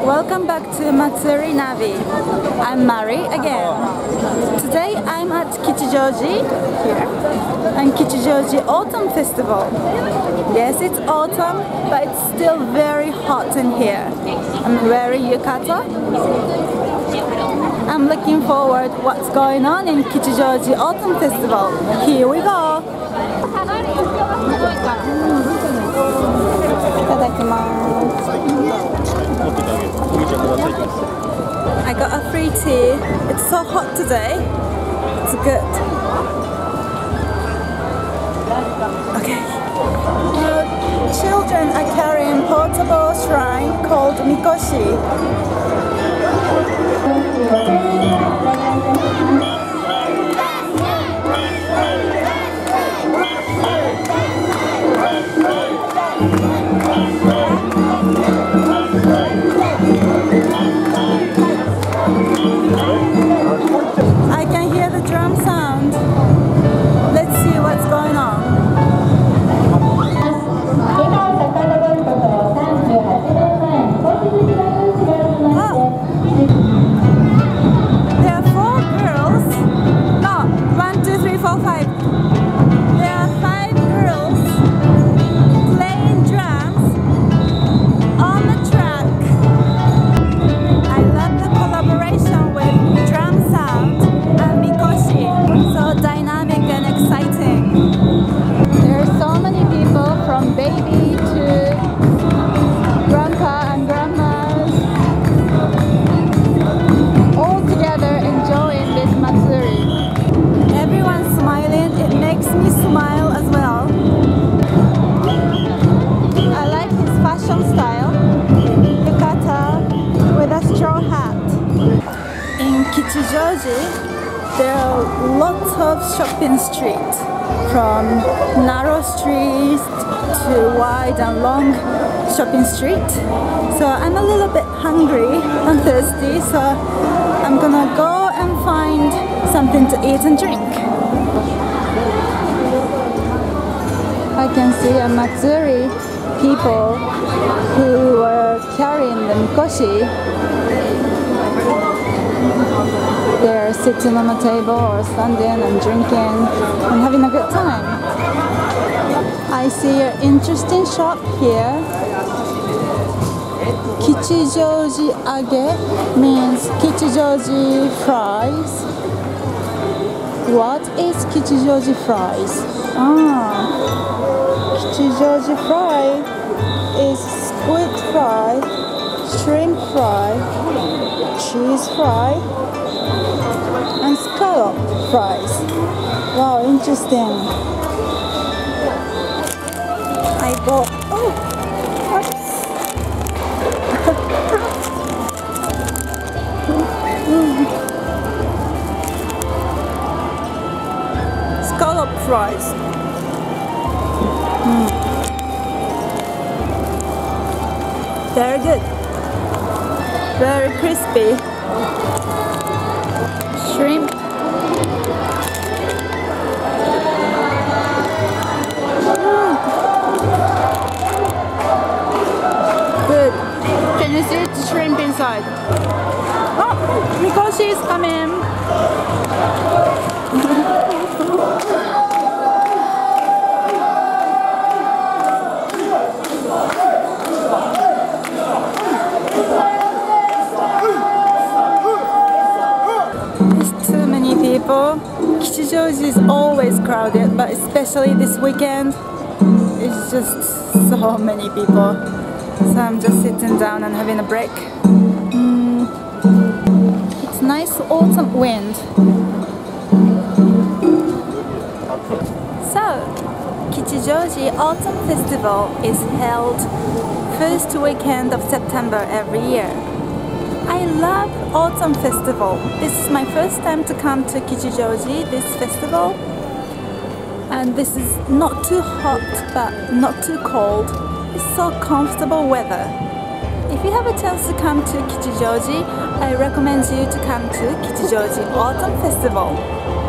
Welcome back to Matsuri Navi. I'm Mari again. Today I'm at Kichijoji here and Kichijoji Autumn Festival. Yes, it's autumn, but it's still very hot in here. I'm wearing yukata. I'm looking forward to what's going on in Kichijoji Autumn Festival. Here we go. I got a free tea. It's so hot today. It's good. Okay. Children are carrying a portable shrine called Mikoshi. There are lots of shopping streets, from narrow streets to wide and long shopping streets. So I'm a little bit hungry and thirsty, so I'm gonna go and find something to eat and drink. I can see a Matsuri people who were carrying the mikoshi. They're sitting on a table or standing and drinking and having a good time. I see an interesting shop here. Kichijoji Age means Kichijoji fries. What is Kichijoji fries? Kichijoji fry is squid fry, shrimp fry, cheese fry, and scallop fries. Wow, interesting. I bought... Oh! Oops. Scallop fries. Very good. Very crispy. Shrimp, good. Can you see the shrimp inside? Oh, Mikoshi is coming. Kichijoji is always crowded, but especially this weekend, it's just so many people. So I'm just sitting down and having a break. It's nice autumn wind. So, Kichijoji Autumn Festival is held first weekend of September every year. I love Autumn Festival. This is my first time to come to Kichijoji, this festival. And this is not too hot, but not too cold. It's so comfortable weather. If you have a chance to come to Kichijoji, I recommend you to come to Kichijoji Autumn Festival.